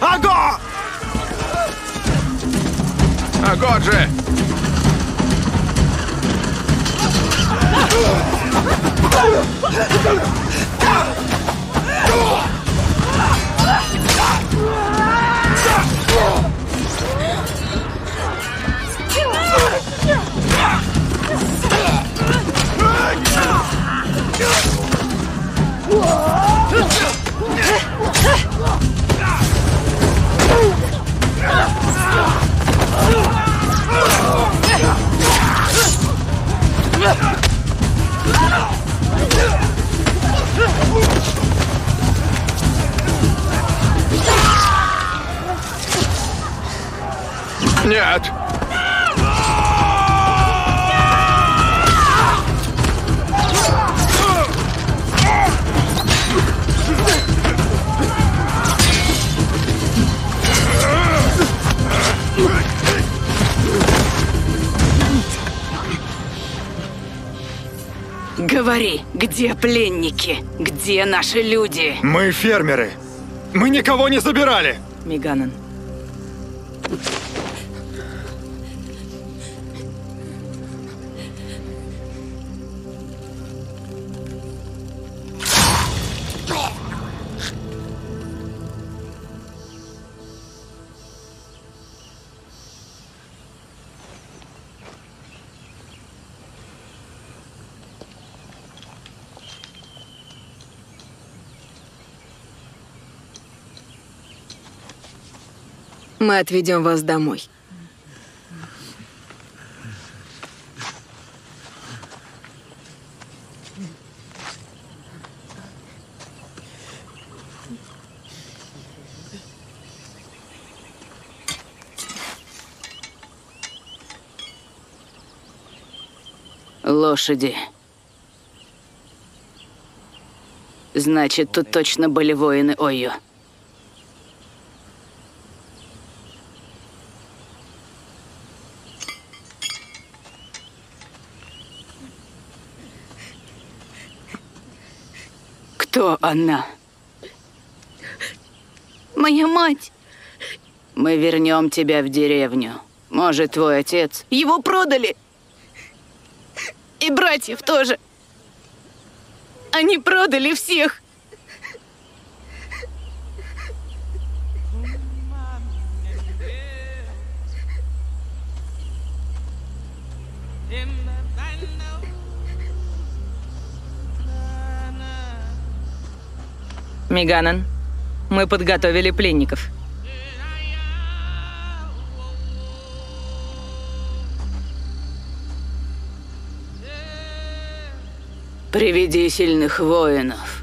Аго! Аго же! Нет! Говори, где пленники? Где наши люди? Мы фермеры. Мы никого не забирали. Миганнан. Мы отведем вас домой. Лошади. Значит, тут точно были воины Ойо. Кто она? Моя мать. Мы вернем тебя в деревню. Может, твой отец... Его продали. И братьев тоже. Они продали всех. Миганнан, мы подготовили пленников. Приведи сильных воинов.